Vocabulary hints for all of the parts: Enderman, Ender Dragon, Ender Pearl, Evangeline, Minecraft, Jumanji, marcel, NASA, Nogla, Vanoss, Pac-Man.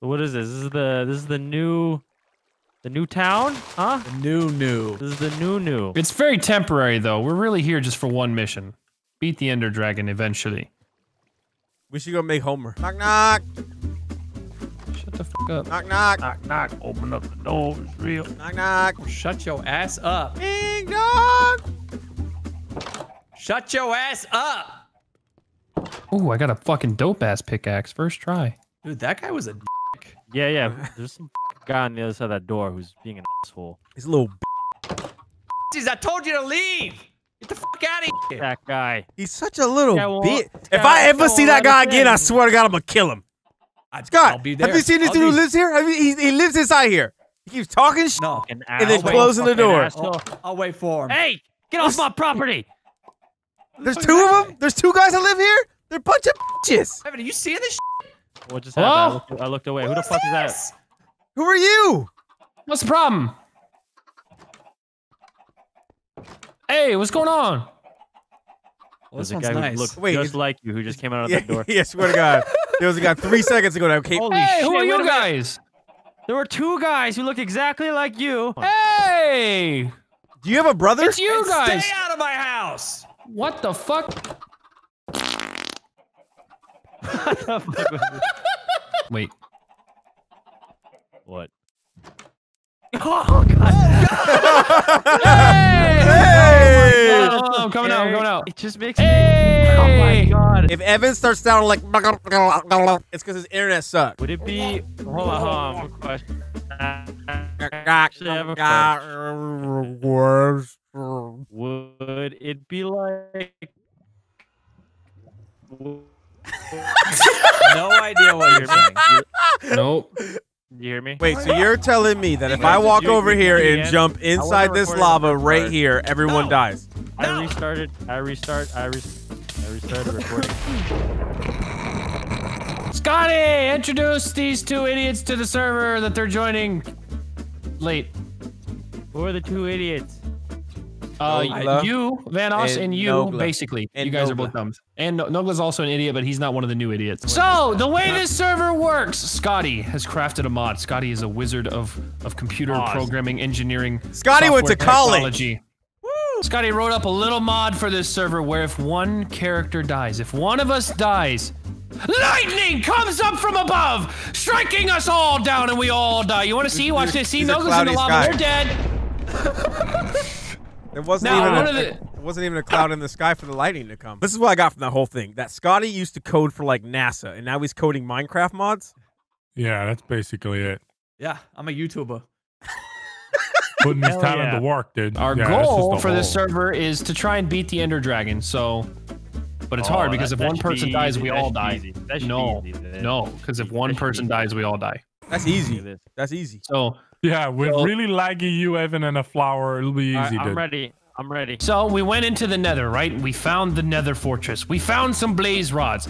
So what is this? This is the new town, huh? The new. This is the new. It's very temporary though. We're really here just for one mission. Beat the Ender Dragon eventually. We should go make Homer. Knock knock. Shut the fuck up. Knock knock. Knock knock. Open up the door. It's real. Knock knock. Shut your ass up. Ding dong. Shut your ass up. Ooh, I got a fucking dope ass pickaxe. First try. Dude, that guy was a dick. Yeah, yeah. There's some guy on the other side of that door who's being an asshole. He's a little bitch. Jeez, I told you to leave. Get the fuck out of here. That guy. He's such a little bitch. If I ever see that guy again, I swear to God, I'm gonna kill him. Scott, I'll be there. Have you seen this dude who lives here? I mean, he lives inside here. He keeps talking shit and then closing the door. I'll wait for him. Hey, get off my property. There's two of them? There's two guys that live here? They're a bunch of bitches. Evan, are you seeing this shit? What just happened? I looked away. Who the fuck is that? Who are you? What's the problem? Hey, what's going on? Well, there's a guy who looked just like you who just came out of that door. Yeah, swear to God. There was a guy 3 seconds ago that came. Holy shit, who are you guys? There were two guys who looked exactly like you. Hey! Do you have a brother? It's you guys! Stay out of my house! What the fuck? Wait. What? Oh God! Hey! Hey! Oh, I'm coming out! I'm coming out! It just makes me. Oh my God! If Evan starts sounding like, it's because his internet sucks. Would it be? Hold on. I have a question. Actually, I have a question. Would it be like? No idea what you're saying. Nope. You hear me? Wait, so you're telling me that if I walk over here and jump inside this lava right here, everyone dies? I restarted. I restarted recording. Scotty, introduce these two idiots to the server that they're joining late. Who are the two idiots? You, Vanoss, and you, Nogla. Basically. And you guys Nogla. Are both thumbs. And Nogla's also an idiot, but he's not one of the new idiots. So, the way this server works, Scotty has crafted a mod. Scotty is a wizard of computer programming, engineering, Scotty went to college. Woo. Scotty wrote up a little mod for this server where if one character dies, if one of us dies, lightning comes up from above, striking us all down, and we all die. You want to see? Watch this. See, Nogla's in the lava. Sky. They're dead. There wasn't even a cloud in the sky for the lightning to come. This is what I got from that whole thing. That Scotty used to code for like NASA, and now he's coding Minecraft mods. Yeah, that's basically it. Yeah, I'm a YouTuber. Putting this time into work, dude. Our goal for this server is to try and beat the Ender Dragon. So, but it's hard because if one person dies, we all die. No, because if one person dies, we all die. That's easy. That's easy. So. Yeah, with really laggy you, Evan, and a flower, it'll be easy, dude. I'm ready. I'm ready. So we went into the nether, right? We found the nether fortress. We found some blaze rods.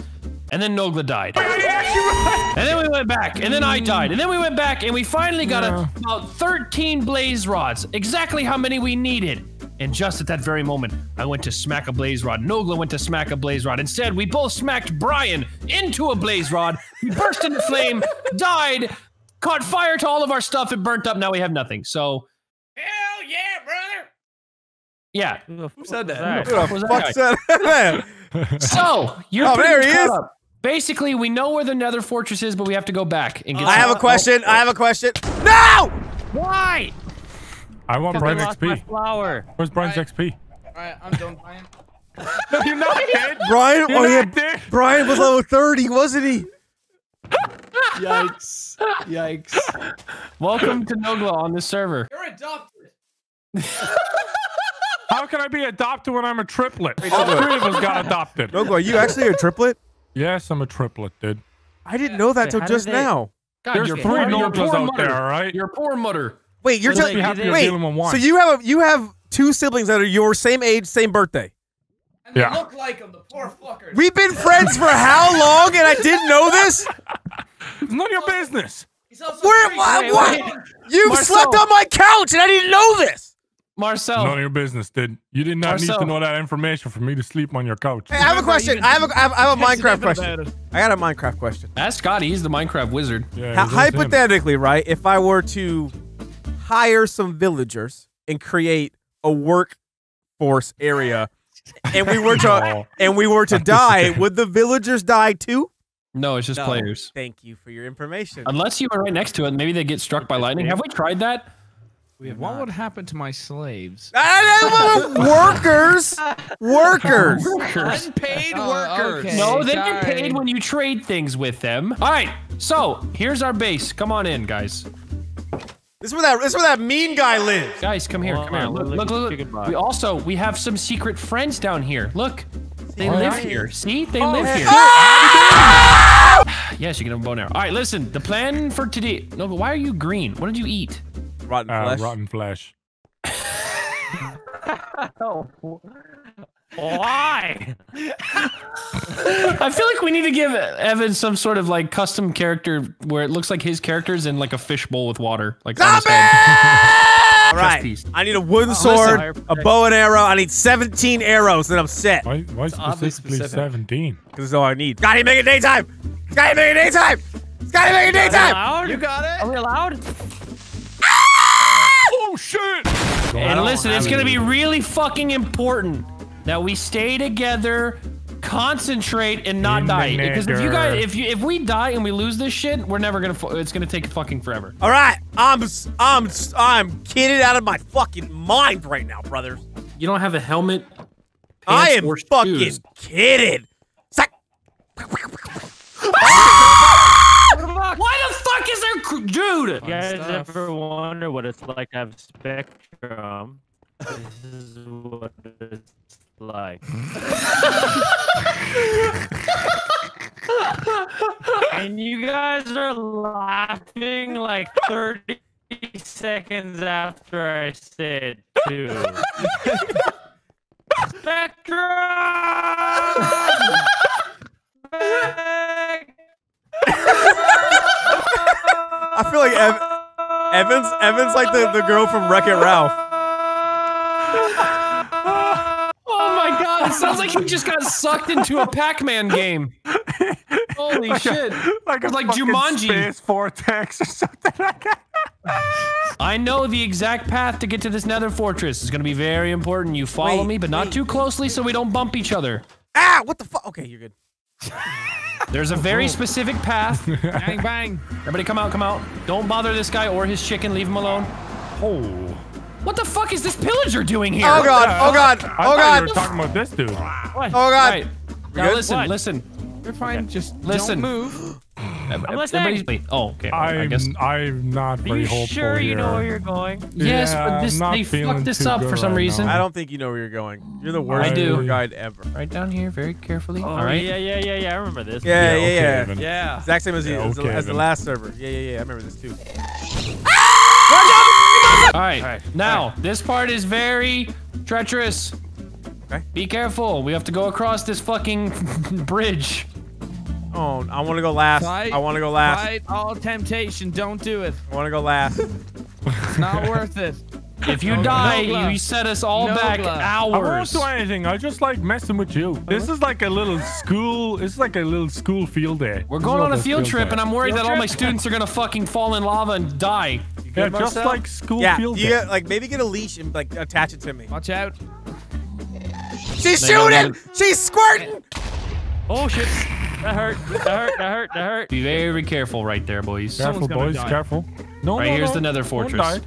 And then Nogla died. And then we went back. And then I died. And then we went back, and we finally got about 13 blaze rods. Exactly how many we needed. And just at that very moment, I went to smack a blaze rod. Nogla went to smack a blaze rod. Instead, we both smacked Brian into a blaze rod. He burst into flame, died, caught fire to all of our stuff and burnt up. Now we have nothing. So, hell yeah, brother. Yeah. Who said that? Who the fuck said that? So you're there. He is. Up. Basically, we know where the Nether Fortress is, but we have to go back and get. I have a question. I have a question. No. Why? I want Brian's XP. Flower. Where's Brian's XP? All right, I'm done, Brian. No, you're not dead. Brian. You're not dead. Brian was level 30, wasn't he? Yikes. Yikes. Welcome to Nogla on this server. You're adopted. How can I be adopted when I'm a triplet? All three of us got adopted. Nogla, are you actually a triplet? Yes, I'm a triplet, dude. I didn't know that till just now. God, there's three Noglas out there, all right? Your poor mother. Wait, you're telling me. Wait, so you have two siblings that are your same age, same birthday. And they look like them, the poor fuckers. We've been friends for how long and I didn't know this? It's none of your business. Where am I? What? You slept on my couch and I didn't know this. Marcel. None of your business, dude. You did not need to know that information for me to sleep on your couch. Hey, I have a question. I have a Minecraft question. I got a Minecraft question. Ask Scotty. He's the Minecraft wizard. Yeah, hypothetically, right? If I were to hire some villagers and create a workforce area, and we were to die, would the villagers die too? No, it's just players. Thank you for your information. Unless you are right next to it, maybe they get struck by lightning. Have we tried that? What would happen to my slaves? Workers! Unpaid workers! Okay. No, they get paid when you trade things with them. Alright, so, here's our base. Come on in, guys. This is where that mean guy lives! Guys, come here, Look, we we have some secret friends down here. Look, they live here. See? They live here. Yes, you can have a bow now. Alright, listen, the plan for today... No, but why are you green? What did you eat? Rotten flesh. Rotten flesh. Why? I feel like we need to give Evan some sort of like custom character where it looks like his character's in like a fishbowl with water. Like on his head. All right. I need a wooden sword, a bow and arrow. I need 17 arrows and I'm set. Why specifically 17? Because it's all I need. Gotta make it daytime. Gotta make it daytime. Gotta make it daytime. You got it. Are we allowed? Oh shit! And listen, it's gonna be really fucking important that we stay together, concentrate, and not die. Because if you guys, if we die and we lose this shit, we're never gonna. It's gonna take fucking forever. All right, I'm kidded out of my fucking mind right now, brothers. You don't have a helmet. I am fucking kidded. Why the fuck is there, dude? You guys ever wonder what it's like to have Spectrum? This is what it's like. And you guys are laughing like 30 seconds after I said, dude. Spectrum! I feel like Evan's like the girl from Wreck-It Ralph. Oh my god, it sounds like he just got sucked into a Pac-Man game. Holy shit. Like Jumanji. Space vortex or something like that. I know the exact path to get to this nether fortress. It's gonna be very important. You follow me, but not too closely so we don't bump each other. Ah, what the fuck? Okay, you're good. There's a very specific path. Bang, bang. Everybody come out, come out. Don't bother this guy or his chicken. Leave him alone. Oh. What the fuck is this pillager doing here? Oh, God. Oh, God. Oh, God. You were talking about this dude. What? Oh, God. Right. Now, listen, listen. You're fine. Okay. Just listen. Don't move. Oh, okay. I'm not very hopeful. Are you sure you know where you're going? Yes, but they fucked this up for some reason. I don't think you know where you're going. You're the worst tour guide ever. Right down here, very carefully. All right. Yeah. I remember this. Yeah. Exact same as the last server. Yeah. I remember this too. All right. Now this part is very treacherous. Okay. Be careful. We have to go across this fucking bridge. Oh, I want to go last. Fight, I want to go last. Fight all temptation. Don't do it. I want to go last. It's not worth it. If you die, you set us all back hours. I won't do anything. I just like messing with you. This is like a little school. It's like a little school field day. We're going on a field trip, and I'm worried that all my students are gonna fucking fall in lava and die. Yeah, just like school field day. Yeah, like maybe get a leash and like attach it to me. Watch out. She's shooting. She's squirting. Oh shit. That hurt. Be very careful right there, boys. Careful, boys. Die. Careful. No, right, here's the nether fortress.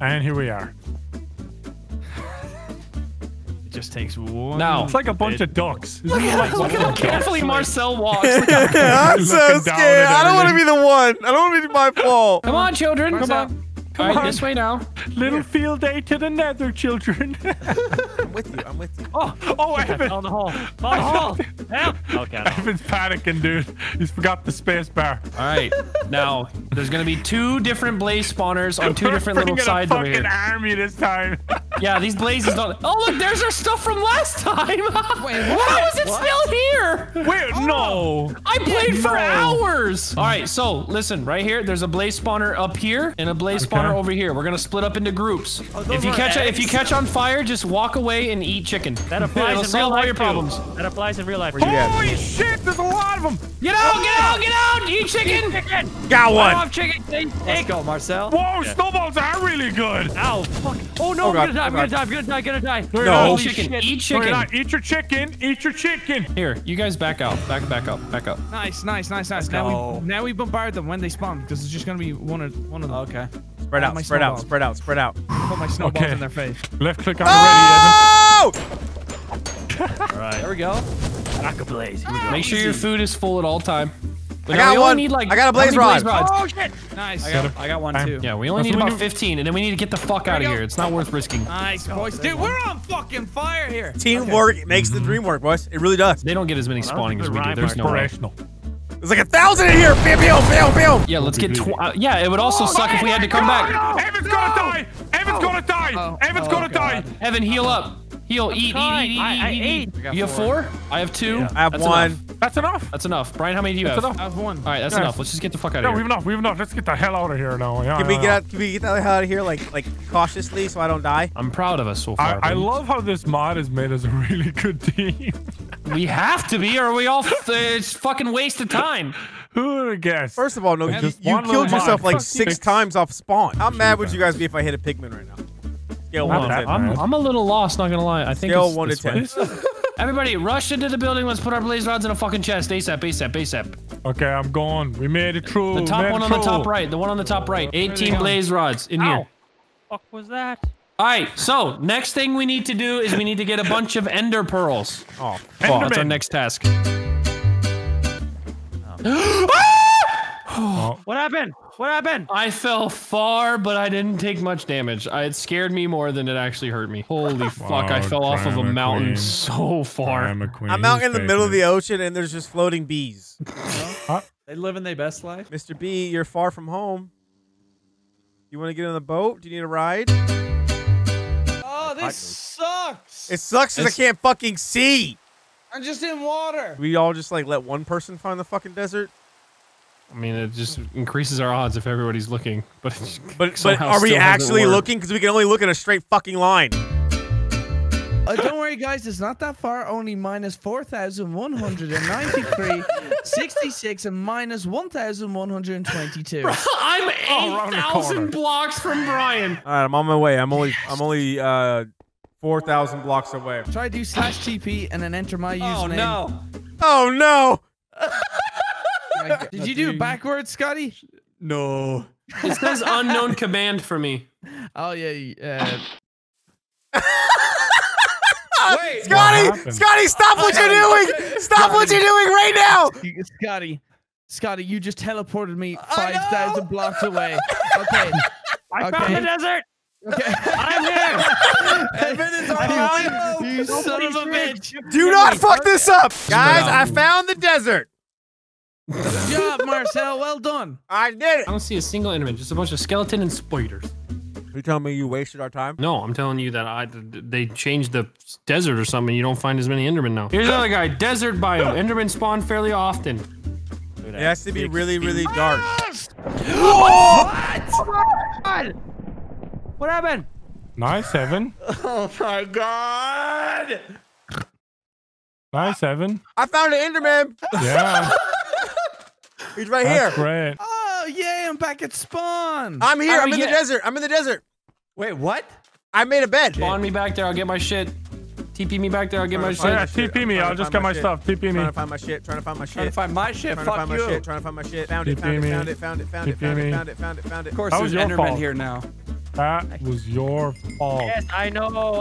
And here we are. It just takes one. Now, it's like a bunch of ducks. Look at how carefully Marcel walks. I'm so scared. I don't want to be the one. I don't want to be my fault. Come on, children. Come on. All right, this way now. Little field day to the nether, children. I'm with you. I'm with you. Oh, Evan. On the hole. Help. Okay. Evan's panicking, dude. He's forgot the space bar. All right. Now, there's going to be two different blaze spawners on two different little sides over here. We're fucking army this time. Yeah, these blazes don't. Oh, look, there's our stuff from last time. Wait, why is it still here? Wait, no. I played for hours. All right, so listen, right here, there's a blaze spawner up here and a blaze spawner over here. We're going to split up up into groups. Oh, if you catch on fire, just walk away and eat chicken. That applies in real life. All your problems. That applies in real life. Holy shit! There's a lot of them. Get out! Get out! Get out! Eat chicken! Eat chicken. Got one. Off chicken. Let's go, Marcel. Whoa! Yeah. Snowballs are really good. Ow! Fuck! Oh no! Oh, I'm gonna die! I'm gonna die! No! Chicken. Eat chicken. Eat your chicken. Eat your chicken. Here, you guys back out. Back up. Nice. Now we bombard them when they spawn because it's just gonna be one of them. Okay. Spread out. Put my snowballs in their face. Left click on the ready, Evan. All right. There we go. Make sure your food is full at all time. Like, I got one. I got a blaze rod. Oh, shit. Nice. I got one, too. Yeah, we only need about 15, and then we need to get the fuck out of here. It's not worth risking. Nice, boys. Dude, we're on fucking fire here. Teamwork makes the dream work, boys. It really does. They don't get as many spawning as we do. There's no way. There's like 1,000 in here. Bam, bam, bam, bam. Yeah, let's get 20. Yeah, it would also suck if we had to come back. Evan's gonna die. Evan's gonna die. Evan, heal up. Heal. Eat. You have 4? I have 2. I have 1. That's enough. That's enough. Brian, how many do you have? That's enough. I have 1. All right, that's enough. Let's just get the fuck out of here. We have enough. Let's get the hell out of here now. Can we get the hell out of here, like cautiously, so I don't die? I'm proud of us so far. I love how this mod has made us a really good team. We have to be, or we all it's fucking waste of time. Who would have guessed? First of all, no, you killed yourself like 6 times off spawn. How mad would you guys be if I hit a pigman right now? I'm a little lost, not gonna lie. I think it's 1 to 10. Everybody, rush into the building. Let's put our blaze rods in a fucking chest. ASAP. Okay, I'm going. We made it through. The top one on the top right. 18 blaze rods in here. Fuck was that? All right. So next thing we need to do is we need to get a bunch of ender pearls. Oh, that's our next task. What happened? I fell far, but I didn't take much damage. It scared me more than it actually hurt me. Holy fuck, I fell off of a mountain so far. I'm out in the middle of the ocean, and there's just floating bees. They living their best life. Mr. B, you're far from home. You want to get on the boat? Do you need a ride? Oh, this sucks. It sucks because I can't fucking see. I'm just in water. We all just, like, let one person find the fucking desert? I mean, it just increases our odds if everybody's looking. But are we actually looking? Because we can only look at a straight fucking line. Don't worry, guys. It's not that far. Only minus 4,193, 66, and minus 1,122. I'm 8,000 blocks from Brian. All right, I'm on my way. I'm only 4,000 blocks away. Try to do /TP and then enter my username. Oh no. Did you do it backwards, Scotty? No. It says unknown command for me. Oh, yeah. Wait, Scotty, stop what you're doing! Stop what you're doing right now! Scotty, you just teleported me 5,000 blocks away. Okay. I found the desert! Okay. I'm here! Evan is on you son of a bitch! Do not fuck this up! Guys, I found the desert! Good job, Marcel. Well done. I did it. I don't see a single enderman, just a bunch of skeleton and spiders. You're telling me you wasted our time? No, I'm telling you that they changed the desert or something. You don't find as many endermen now. Here's another guy. Desert biome. Endermen spawn fairly often. It has to be really, really dark. What? What happened? Nice, Evan. Oh my god. Nice, Evan. I found an enderman. Yeah. He's right here. Great. Oh, yeah, I'm back at spawn. I'm here. I'm in the desert. Wait, what? I made a bed. Spawn me back there. I'll get my shit. TP me back there. I'll get my shit. Yeah, TP me. I'll just get my stuff. TP me. Trying to find my shit. Fuck you. Found it. Of course, there's Enderman here now. That was your fault. Yes, I know.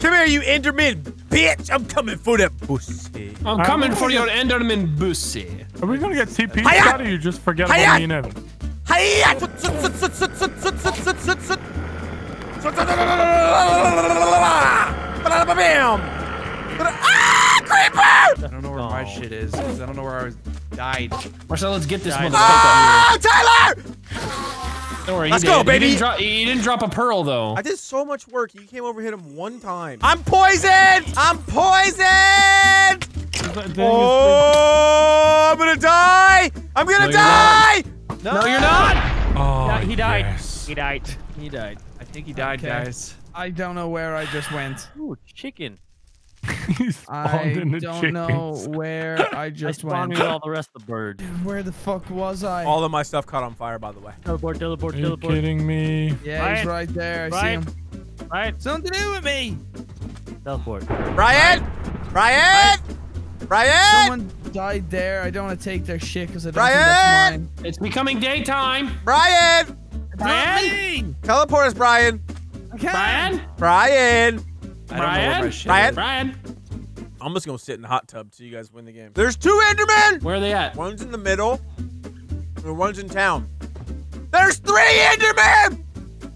Come here, you Enderman, bitch! I'm coming for that pussy. I'm coming for your Enderman pussy. Are we gonna get TP'd, Scott, or you just forget about me and Evan? Ah, creeper! I don't know where my shit is. I don't know where I died. Marcel, let's get this motherfucker. Oh, Tyler! Don't worry, let's go, baby. You didn't drop a pearl, though. I did so much work. You came over, hit him one time. I'm poisoned. Oh, I'm going to die. I'm going to die. No, you're not. Oh, he died. Yes. He died. He died. I think he died, guys. I don't know where I just went. Ooh, chicken. I don't know where I just went. With all the rest of the bird. Dude, where the fuck was I? All of my stuff caught on fire, by the way. Teleport, teleport, teleport. Are you kidding me? Yeah, Brian. He's right there. Brian. I see him. Brian. Something to do with me. Teleport. Brian! Brian! Brian! Brian! Someone died there. I don't want to take their shit because I don't think that's mine. It's becoming daytime. Brian! Brian! Teleport us, Brian. Okay. Brian? Brian! Brian! I'm just gonna sit in the hot tub till you guys win the game. There's two Endermen! Where are they at? One's in the middle, and one's in town. There's three Endermen!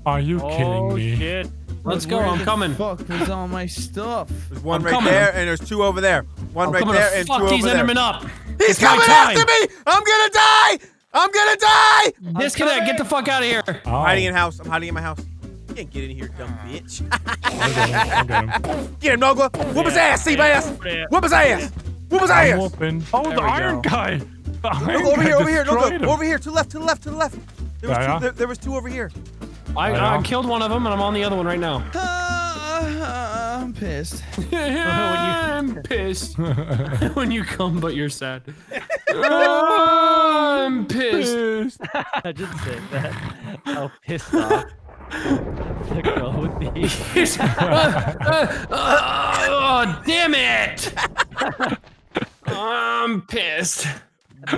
Are you kidding me? Oh, shit. Let's go, I'm coming. Fuck, there's all my stuff. There's one right there, and there's two over there. One right there, and two over there. Fuck these Endermen up. He's coming after me! I'm gonna die! I'm gonna die! Disconnect, get the fuck out of here. I'm hiding in house, I'm hiding in my house. You can't get in here, dumb bitch. Get him, Nogla. Whoop his ass, Seabass. Whoop his ass. Whoop his ass. Oh, the iron guy. The iron guy over here, Nogla. Over here, to the left, to the left, to the left. There was, there was two over here. I killed one of them, and I'm on the other one right now. I'm pissed. I'm pissed. When you come, but you're sad. I'm pissed. I just said that. I'm pissed off. The girl with the oh, damn it! I'm pissed.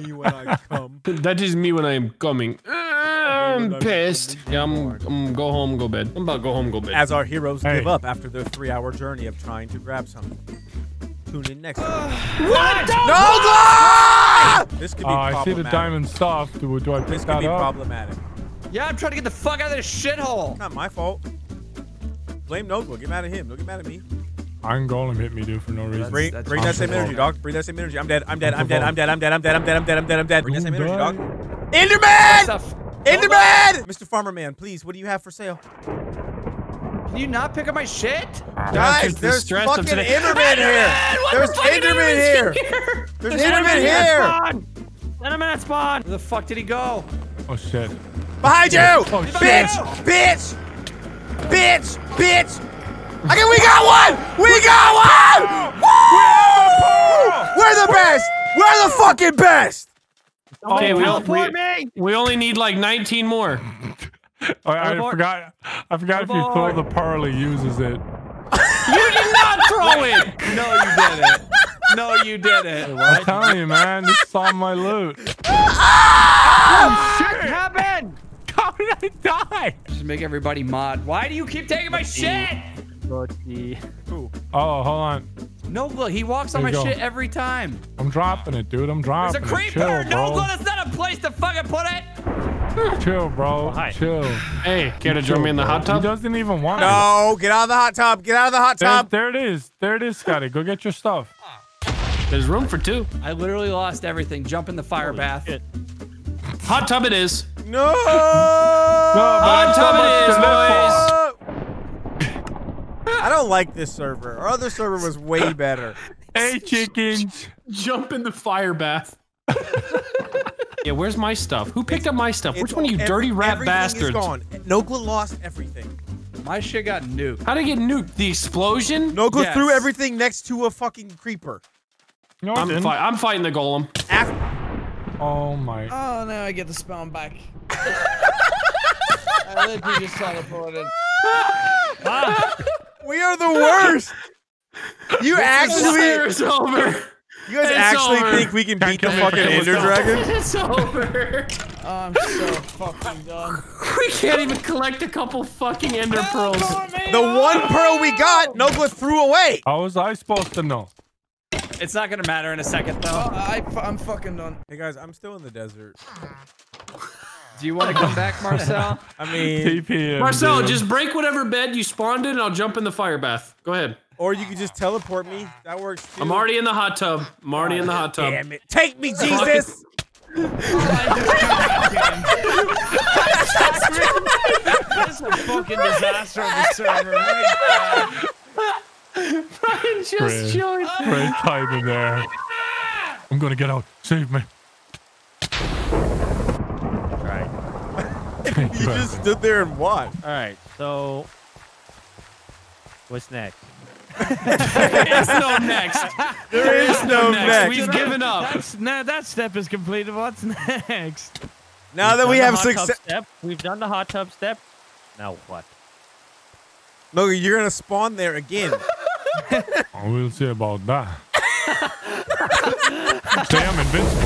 Me when I come. That is me when I am coming. I'm pissed. Yeah, I'm go home, go bed. I'm about to go home, go bed. As our heroes give up after their 3-hour journey of trying to grab something. Tune in next time. What? No! This could be problematic. I see the diamond soft. Do I pick this that up? This could be problematic. Yeah, I'm trying to get the fuck out of this shithole. It's not my fault. Blame Nogla. Get mad at him. Don't get mad at me. Iron Golem hit me, dude, for no reason. Bring that same energy, dog. Bring that same energy. I'm dead. I'm dead. I'm dead. I'm dead. I'm dead. I'm dead. I'm dead. I'm dead. I'm dead. I'm dead. Bring that same energy, dog. Enderman! Enderman! Mr. Farmer Man, please, what do you have for sale? Can you not pick up my shit? Guys, there's fucking Enderman here. There's Enderman here. There's Enderman here. Enderman at spawn. Where the fuck did he go? Oh, shit. Behind you! Oh, bitch! Bitch! Bitch! Bitch! Okay, we got one! We got one! Woo! We're the best! We're the fucking best! Okay, we only need like 19 more. I forgot if you throw the pearl, he uses it. You did not throw it! No, you didn't. No, you didn't. I'm telling you, man. This is all my loot. Oh, shit! What happened? How did I die? Just make everybody mod. Why do you keep taking my shit? Oh, hold on. Nogla, he walks on my shit every time. I'm dropping it, dude. I'm dropping it. There's a creeper. Nogla, that's not a place to fucking put it. Chill, bro. Hi. Chill. Hey, care to join me in the hot tub? He doesn't even want it. No, get out of the hot tub. Get out of the hot tub. There it is. There it is, Scotty. Go get your stuff. There's room for two. I literally lost everything. Jump in the fire bath. Shit. Hot tub it is. No! Hot tub it is, boys! I don't like this server. Our other server was way better. Hey, chickens. Jump in the fire bath. Yeah, where's my stuff? Who picked up my stuff? Which one of you dirty rat bastards? Gone. Nogla lost everything. My shit got nuked. How'd it get nuked? The explosion? Nogla threw everything next to a fucking creeper. No, I'm fighting the golem. Oh my. Oh, now I get the spawn back. I literally just teleported. We are the worst. You It's over. You guys actually think we can beat the fucking Ender Dragon? It's over. Oh, I'm so fucking done. We can't even collect a couple fucking Ender Pearls. The one pearl we got, Nogla threw away. How was I supposed to know? It's not gonna matter in a second, though. Oh, I'm fucking done. Hey guys, I'm still in the desert. Do you want to come back, Marcel? I mean, TPM, Marcel, dude. Just break whatever bed you spawned in, and I'll jump in the fire bath. Go ahead. Or you can just teleport me. That works too. I'm already in the hot tub. I'm already in the hot tub. Damn it! Take me, Jesus! This is a fucking disaster of a server. Right now. Brian just joined. Great time in there. I'm gonna get out. Save me. Right. You just stood there and watched. All right, so what's next? There is no next. There is no next. We've given up. That step is completed. What's next? Now that we have success, we've done the hot tub step. Now what? No, you're gonna spawn there again. We'll see about that. Damn, invincible.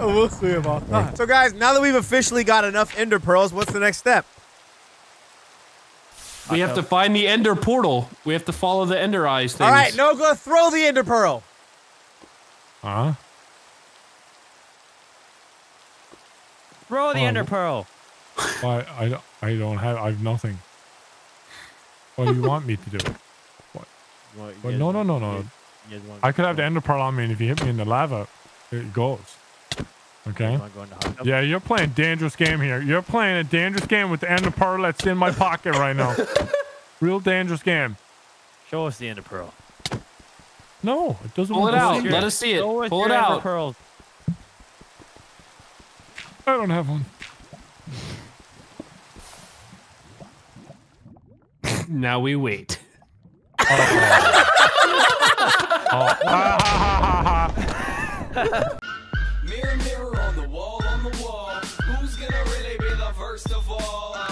Oh. We'll see about that. So, guys, now that we've officially got enough Ender Pearls, what's the next step? We have to find the Ender portal. We have to follow the Ender eyes things. All right, no, go throw the Ender Pearl. Huh? Throw the Ender Pearl. I don't have. I have nothing. What do you want me to do? What? No. I could have the Ender Pearl on me, and if you hit me in the lava, it goes. Okay. Yeah, you're playing a dangerous game here. You're playing a dangerous game with the Ender Pearl that's in my pocket right now. Real dangerous game. Show us the Ender Pearl. No, it doesn't. Pull it out. Let us see it. Pull it out. Pearl. I don't have one. Now we wait. Mirror, mirror on the wall, who's gonna really be the first of all?